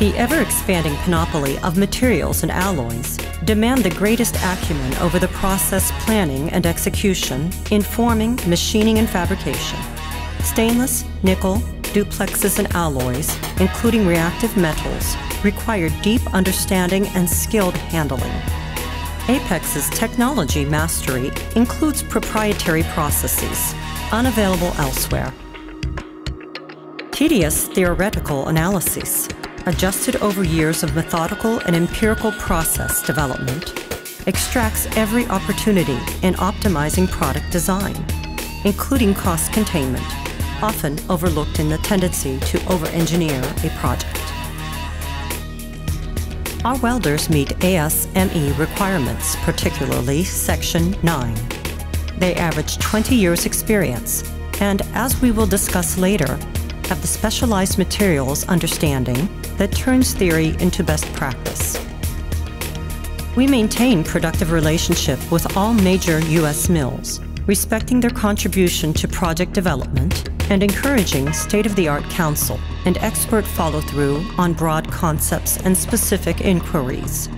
The ever-expanding panoply of materials and alloys demand the greatest acumen over the process planning and execution in forming, machining, and fabrication. Stainless, nickel, duplexes, and alloys, including reactive metals, require deep understanding and skilled handling. Apex's technology mastery includes proprietary processes, unavailable elsewhere. Tedious theoretical analyses, adjusted over years of methodical and empirical process development, extracts every opportunity in optimizing product design, including cost containment, often overlooked in the tendency to over-engineer a project. Our welders meet ASME requirements, particularly Section 9. They average 20 years experience and, as we will discuss later, have the specialized materials understanding that turns theory into best practice. We maintain productive relationship with all major U.S. mills, respecting their contribution to project development and encouraging state-of-the-art counsel and expert follow-through on broad concepts and specific inquiries.